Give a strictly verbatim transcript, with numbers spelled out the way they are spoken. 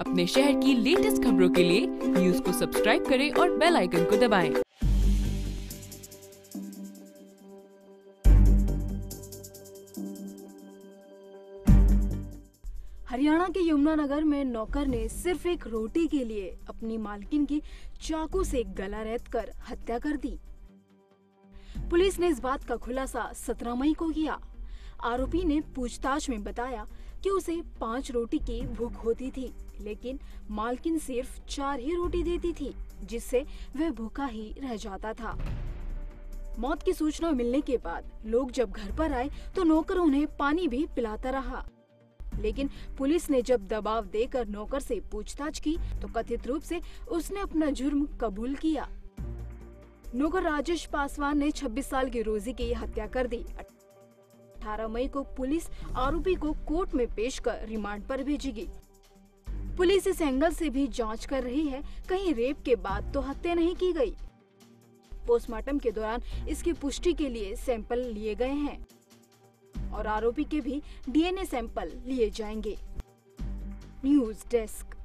अपने शहर की लेटेस्ट खबरों के लिए न्यूज़ को सब्सक्राइब करें और बेल आइकन को दबाएं। हरियाणा के यमुनानगर में नौकर ने सिर्फ एक रोटी के लिए अपनी मालकिन की चाकू से गला रेत कर हत्या कर दी। पुलिस ने इस बात का खुलासा सत्रह मई को किया। आरोपी ने पूछताछ में बताया कि उसे पाँच रोटी की भूख होती थी, लेकिन मालकिन सिर्फ चार ही रोटी देती थी, जिससे वह भूखा ही रह जाता था। मौत की सूचना मिलने के बाद लोग जब घर पर आए तो नौकर उन्हें पानी भी पिलाता रहा, लेकिन पुलिस ने जब दबाव देकर नौकर से पूछताछ की तो कथित रूप से उसने अपना जुर्म कबूल किया। नौकर राजेश पासवान ने छब्बीस साल की रोजी की हत्या कर दी। अठारह मई को पुलिस आरोपी को कोर्ट में पेश कर रिमांड पर भेजेगी। पुलिस इस एंगल से भी जांच कर रही है कहीं रेप के बाद तो हत्या नहीं की गई। पोस्टमार्टम के दौरान इसकी पुष्टि के लिए सैंपल लिए गए हैं और आरोपी के भी डी एन ए सैंपल लिए जाएंगे। News desk.